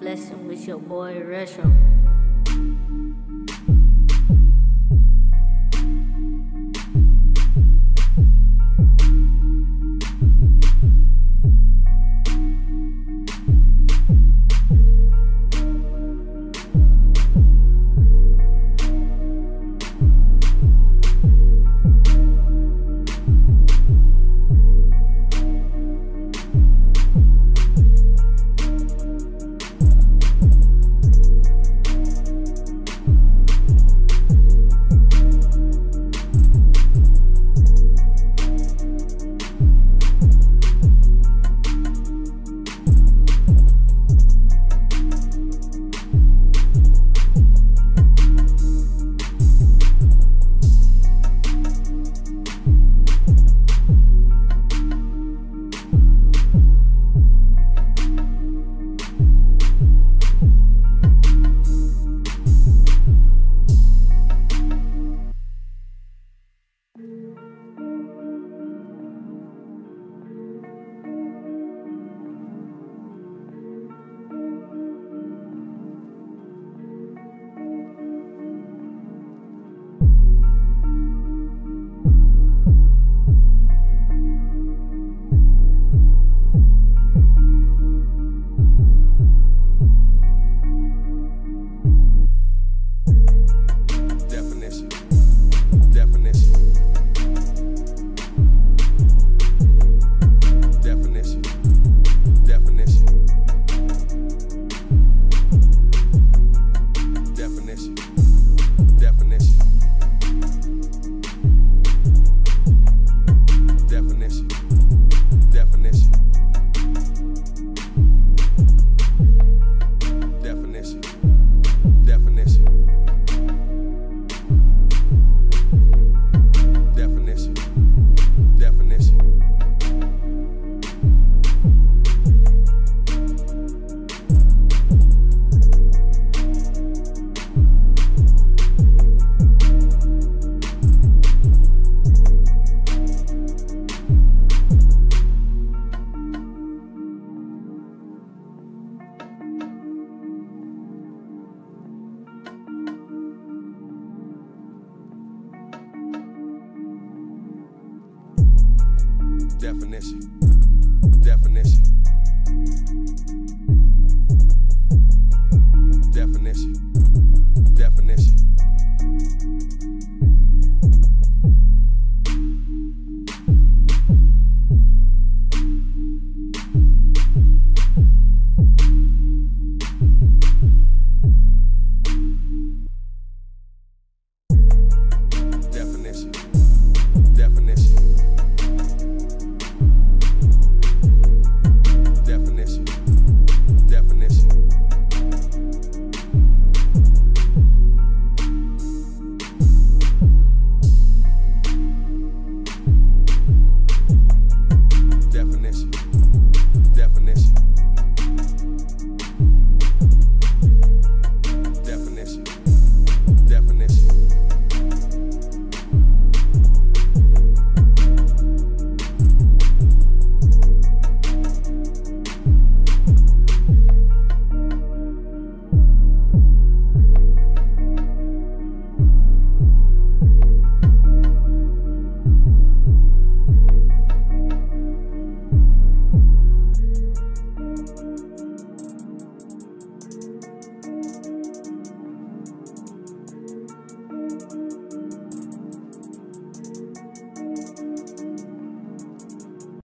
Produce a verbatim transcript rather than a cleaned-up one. flexing with your boy Retro. Definition, definition, definition, definition.